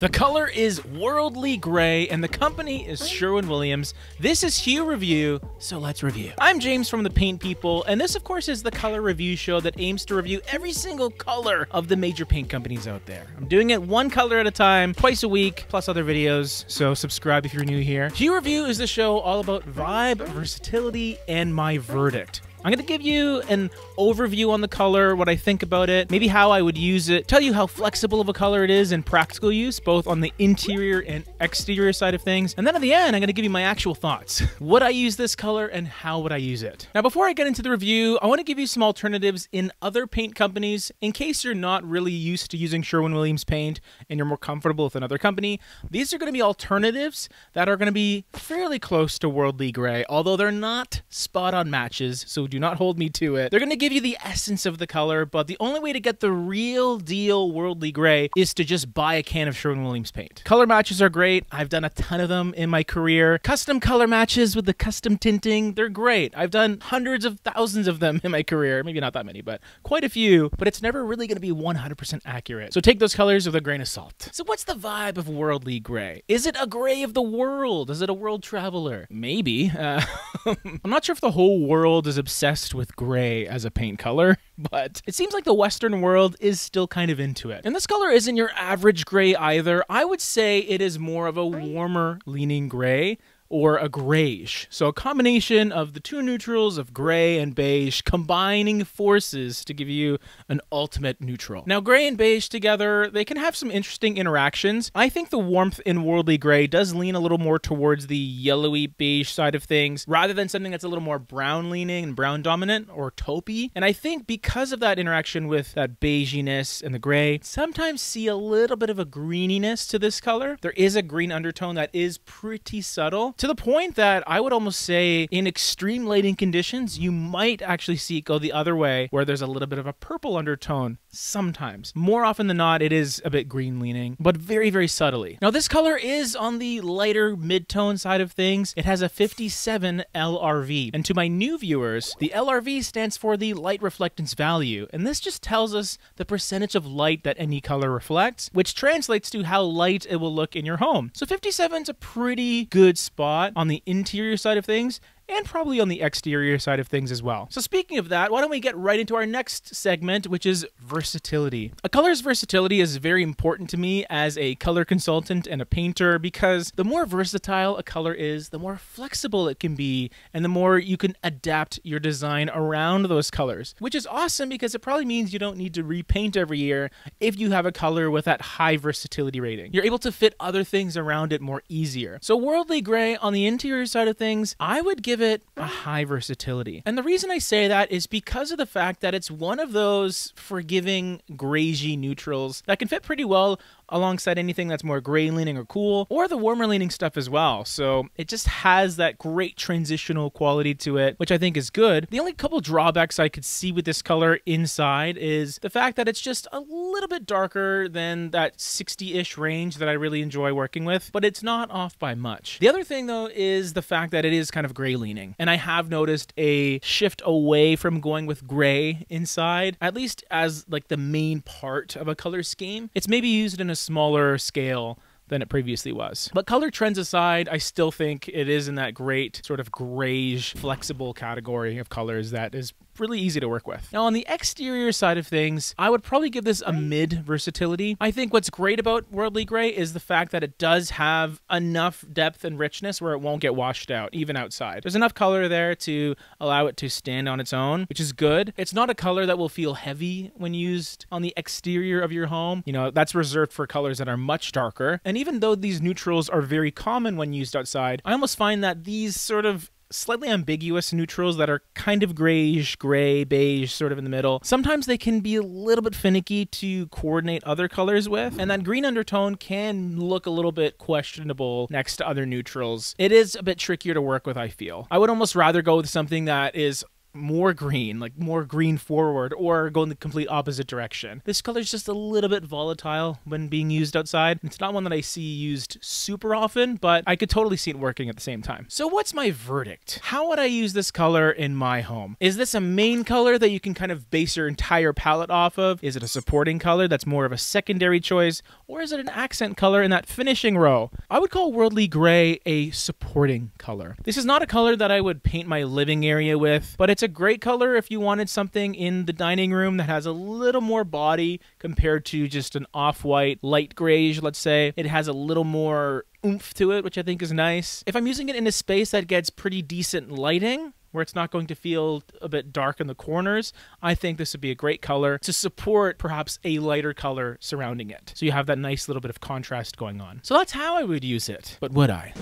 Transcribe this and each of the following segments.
The color is Worldly Gray, and the company is Sherwin Williams. This is Hue Review, so let's review. I'm James from The Paint People, and this, of course, is the color review show that aims to review every single color of the major paint companies out there. I'm doing it one color at a time, twice a week, plus other videos, so subscribe if you're new here. Hue Review is the show all about vibe, versatility, and my verdict. I'm going to give you an overview on the color, what I think about it, maybe how I would use it, tell you how flexible of a color it is in practical use, both on the interior and exterior side of things. And then at the end, I'm going to give you my actual thoughts. Would I use this color and how would I use it? Now, before I get into the review, I want to give you some alternatives in other paint companies in case you're not really used to using Sherwin-Williams paint and you're more comfortable with another company. These are going to be alternatives that are going to be fairly close to Worldly Gray, although they're not spot-on matches, so do not hold me to it. They're going to give you the essence of the color, but the only way to get the real deal Worldly Gray is to just buy a can of Sherwin-Williams paint. Color matches are great. I've done a ton of them in my career. Custom color matches with the custom tinting, they're great. I've done hundreds of thousands of them in my career. Maybe not that many, but quite a few, but it's never really going to be 100% accurate. So take those colors with a grain of salt. So what's the vibe of Worldly Gray? Is it a gray of the world? Is it a world traveler? Maybe. I'm not sure if the whole world is obsessed with gray as a paint color, but it seems like the Western world is still kind of into it. And this color isn't your average gray either. I would say it is more of a warmer leaning gray or a grayish. So a combination of the two neutrals of gray and beige combining forces to give you an ultimate neutral. Now, gray and beige together, they can have some interesting interactions. I think the warmth in Worldly Gray does lean a little more towards the yellowy beige side of things rather than something that's a little more brown leaning and brown dominant or taupey. And I think because of that interaction with that beiginess and the gray, sometimes see a little bit of a greeniness to this color. There is a green undertone that is pretty subtle, to the point that I would almost say in extreme lighting conditions, you might actually see it go the other way where there's a little bit of a purple undertone sometimes. More often than not, it is a bit green leaning, but very, very subtly. Now this color is on the lighter mid-tone side of things. It has a 57 LRV. And to my new viewers, the LRV stands for the light reflectance value. And this just tells us the percentage of light that any color reflects, which translates to how light it will look in your home. So 57 is a pretty good spot on the interior side of things, and probably on the exterior side of things as well. So speaking of that, why don't we get right into our next segment, which is versatility. A color's versatility is very important to me as a color consultant and a painter, because the more versatile a color is, the more flexible it can be, and the more you can adapt your design around those colors, which is awesome because it probably means you don't need to repaint every year if you have a color with that high versatility rating. You're able to fit other things around it more easier. So Worldly Gray on the interior side of things, I would give it a high versatility. And the reason I say that is because of the fact that it's one of those forgiving grayishy neutrals that can fit pretty well alongside anything that's more gray leaning or cool, or the warmer leaning stuff as well. So it just has that great transitional quality to it, which I think is good. The only couple drawbacks I could see with this color inside is the fact that it's just a little bit darker than that 60-ish range that I really enjoy working with, but it's not off by much. The other thing though is the fact that it is kind of gray leaning, and I have noticed a shift away from going with gray inside, at least as like the main part of a color scheme. It's maybe used in a smaller scale than it previously was. But color trends aside, I still think it is in that great sort of grayish, flexible category of colors that is really easy to work with. Now on the exterior side of things, I would probably give this a mid versatility. I think what's great about Worldly Gray is the fact that it does have enough depth and richness where it won't get washed out, even outside. There's enough color there to allow it to stand on its own, which is good. It's not a color that will feel heavy when used on the exterior of your home. You know, that's reserved for colors that are much darker. And even though these neutrals are very common when used outside, I almost find that these sort of slightly ambiguous neutrals that are kind of grayish, gray, beige, sort of in the middle, sometimes they can be a little bit finicky to coordinate other colors with, and that green undertone can look a little bit questionable next to other neutrals. It is a bit trickier to work with, I feel. I would almost rather go with something that is more green, like more green forward, or go in the complete opposite direction. This color is just a little bit volatile when being used outside. It's not one that I see used super often, but I could totally see it working at the same time. So what's my verdict? How would I use this color in my home? Is this a main color that you can kind of base your entire palette off of? Is it a supporting color that's more of a secondary choice? Or is it an accent color in that finishing row? I would call Worldly Gray a supporting color. This is not a color that I would paint my living area with, but it's a great color if you wanted something in the dining room that has a little more body compared to just an off-white, light grayish, let's say. It has a little more oomph to it, which I think is nice. If I'm using it in a space that gets pretty decent lighting, where it's not going to feel a bit dark in the corners, I think this would be a great color to support perhaps a lighter color surrounding it. So you have that nice little bit of contrast going on. So that's how I would use it. But would I?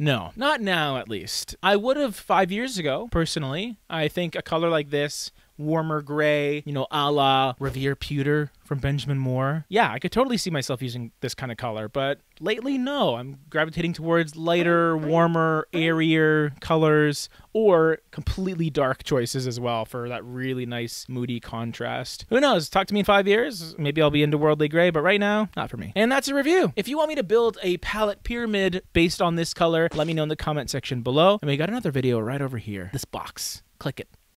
No, not now at least. I would have 5 years ago, personally. I think a color like this, warmer gray, you know, a la Revere Pewter from Benjamin Moore. Yeah, I could totally see myself using this kind of color, but lately, no. I'm gravitating towards lighter, warmer, airier colors, or completely dark choices as well for that really nice, moody contrast. Who knows? Talk to me in 5 years. Maybe I'll be into Worldly Gray, but right now, not for me. And that's a review. If you want me to build a palette pyramid based on this color, let me know in the comment section below. And we got another video right over here. This box. Click it.